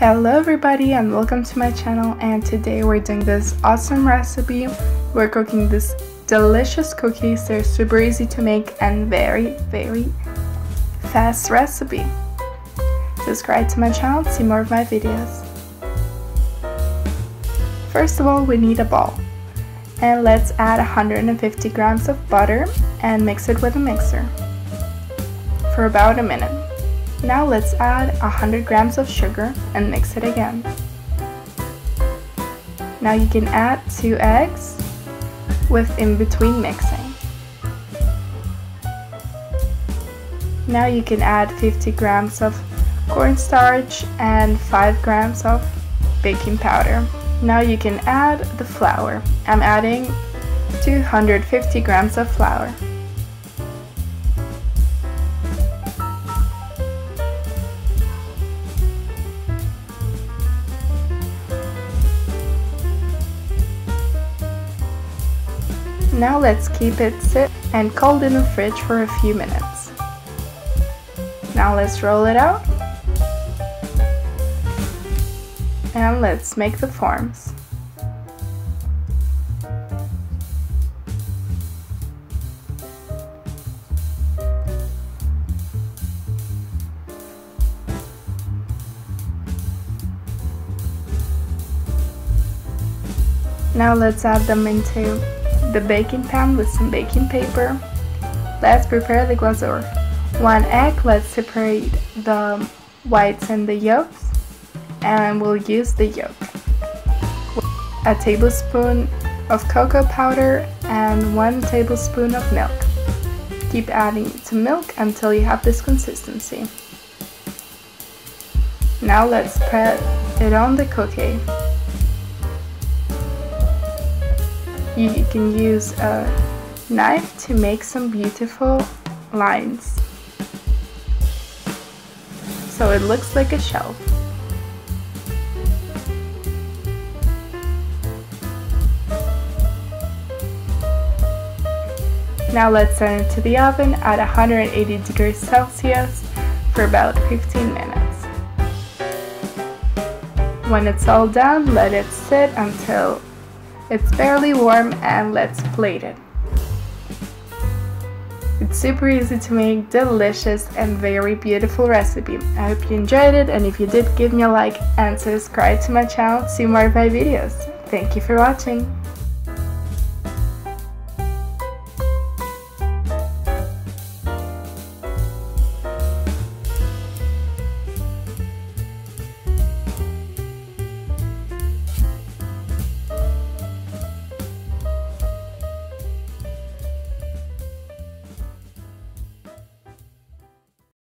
Hello everybody and welcome to my channel, and today we're doing this awesome recipe. We're cooking these delicious cookies. They're super easy to make and very, very fast recipe. Subscribe to my channel to see more of my videos. First of all, we need a bowl and let's add 150 grams of butter and mix it with a mixer for about a minute. Now let's add 100 grams of sugar and mix it again. Now you can add 2 eggs with in-between mixing. Now you can add 50 grams of cornstarch and 5 grams of baking powder. Now you can add the flour. I'm adding 250 grams of flour. Now let's keep it sit and cold in the fridge for a few minutes. Now let's roll it out and let's make the forms. Now let's add them into the baking pan with some baking paper. Let's prepare the glazoor. 1 egg, let's separate the whites and the yolks, and we'll use the yolk. 1 tablespoon of cocoa powder and 1 tablespoon of milk. Keep adding to milk until you have this consistency. Now let's spread it on the cookie. You can use a knife to make some beautiful lines, so it looks like a shelf. Now let's send it to the oven at 180 degrees Celsius for about 15 minutes. When it's all done, let it sit until it's barely warm and let's plate it. It's super easy to make, delicious and very beautiful recipe. I hope you enjoyed it, and if you did, give me a like and subscribe to my channel to see more of my videos. Thank you for watching.